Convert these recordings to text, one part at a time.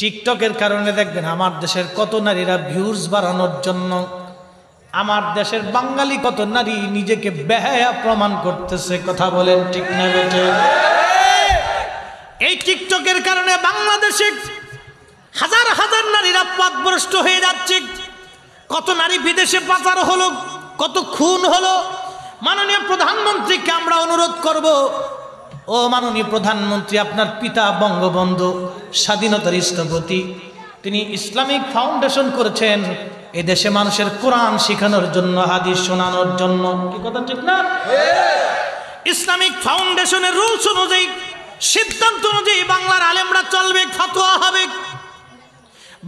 টিকটকের কারণে দেখবেন আমার দেশের কত নারীরা ভিউজ বাড়ানোর জন্য আমার দেশের বাঙালি কত নারী নিজেকে বেহায়া প্রমাণ করতেছে কথা বলেন ঠিক না বেঠিক এই টিকটকের কারণে বাংলাদেশে হাজার হাজার নারীরা পথভ্রষ্ট হয়ে যাচ্ছে কত নারী বিদেশে পাচার হলো কত খুন হলো মাননীয় প্রধানমন্ত্রীকে আমরা অনুরোধ করব ও মাননীয় প্রধানমন্ত্রী আপনার পিতা বঙ্গবন্ধু স্বাধীনতার স্থপতি তিনি ইসলামিক ফাউন্ডেশন করেছেন এই দেশে মানুষের কোরআন শেখানোর জন্য হাদিস শোনানোর জন্য কি কথা ঠিক না ইসলামিক ফাউন্ডেশনের রুলস অনুযায়ী সিদ্ধান্ত অনুযায়ী বাংলার আলেমরা চলবে ফতোয়া হবে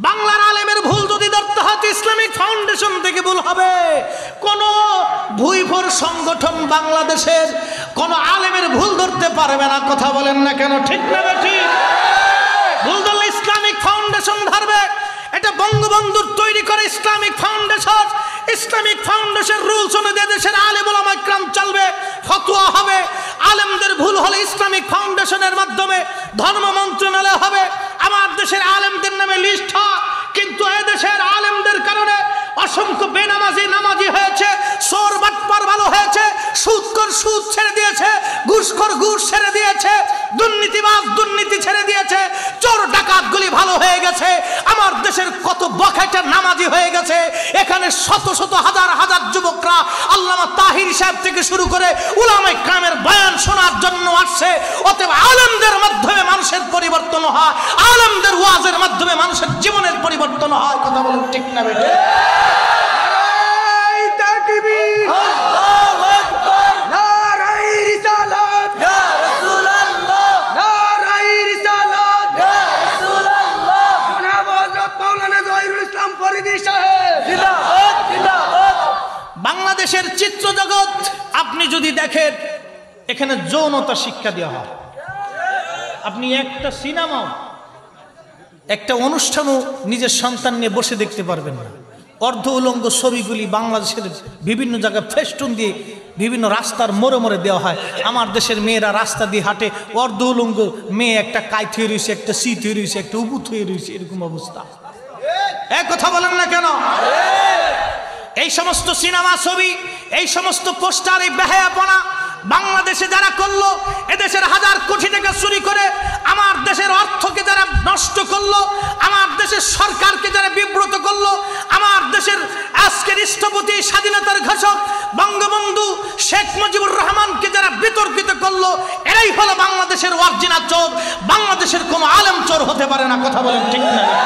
বাংলার আলেমের ভুল যদি ধরতে হয় ইসলামিক ফাউন্ডেশন থেকে ভুল হবে কোন ভুইভোর সংগঠন বাংলাদেশের কোন আলেমের ভুল ধরতে পারবে না কথা বলেন না কেন ঠিক না ঠিক ভুল ধরলে ইসলামিক ফাউন্ডেশন ধরবে এটা বঙ্গবন্ধুর তৈরি করে ইসলামিক ফাউন্ডেশন রুলস অনুযায়ী দেশের আলেম ওলামা ইকরাম চলবে ফতোয়া হবে আলেমদের ভুল হলে ইসলামিক ফাউন্ডেশনের মাধ্যমে ধর্ম মন্ত্রণালয় হবে আমার দেশের আলেমদের নামে লিস্ট হয় কিন্তু এই দেশের আলেমদের কারণে অসংখ্য বেনামাজি নামাজি হয়েছে চোর বাটপার ভালো হয়েছে সুদখোর সুদ ছেড়ে দিয়েছে ঘুষখোর ঘুষ ছেড়ে দিয়েছে দুর্নীতিবাজ দুর্নীতি ছেড়ে দিয়েছে চোর ডাকাতগুলি ভালো হয়ে গেছে আমার দেশের কত বখাটের নামাজি হয়ে গেছে এখানে শত শত হাজার হাজার যুবকরা আল্লামা তাহির সাহেব থেকে শুরু করে উলামায়ে কেরামের বয়ান শোনার জন্য আসছে অতএব আলেমদের মাধ্যমে মানুষের পরিবর্তন হয় আলেমদের ওয়াজের মাধ্যমে মানুষের জীবনের পরিবর্তন হয় কথা বলেন ঠিক না বেঠিক বাংলাদেশের চিত্র জগৎ আপনি যদি দেখেন এখানে যৌনতা শিক্ষা দেওয়া হয় আপনি একটা সিনেমা একটা অনুষ্ঠানও নিজের সন্তান নিয়ে বসে দেখতে পারবেন না অর্ধ উলঙ্গ ছবিগুলি বাংলাদেশের বিভিন্ন জায়গায় ফেস্টুন দিয়ে বিভিন্ন রাস্তার মোড়ে মোড়ে দেওয়া হয় আমার দেশের মেয়েরা রাস্তা দিয়ে হাঁটে অর্ধ উলঙ্গ মেয়ে একটা কায় থুয়ে রয়েছে একটা সি থুয়ে রয়েছে একটা উবু থুয়ে রয়েছে এরকম অবস্থা এক কথা বলেন না কেন এই সমস্ত সিনেমা ছবি এই সমস্ত পোস্টার এই বেহায়াপনা বাংলাদেশে যারা করলো এদেশের হাজার কোটি টাকা চুরি করে আমার দেশের অর্থকে যারা নষ্ট করলো আমার দেশের সরকারকে যারা বিব্রত করলো আমার দেশের আজকের স্থপতি স্বাধীনতার ঘোষক বঙ্গবন্ধু শেখ মুজিবুর রহমানকে যারা বিতর্কিত করলো এরাই হলো বাংলাদেশের অরিজিনাল চোর বাংলাদেশের কোনো আলেম চোর হতে পারে না কথা বলেন ঠিক না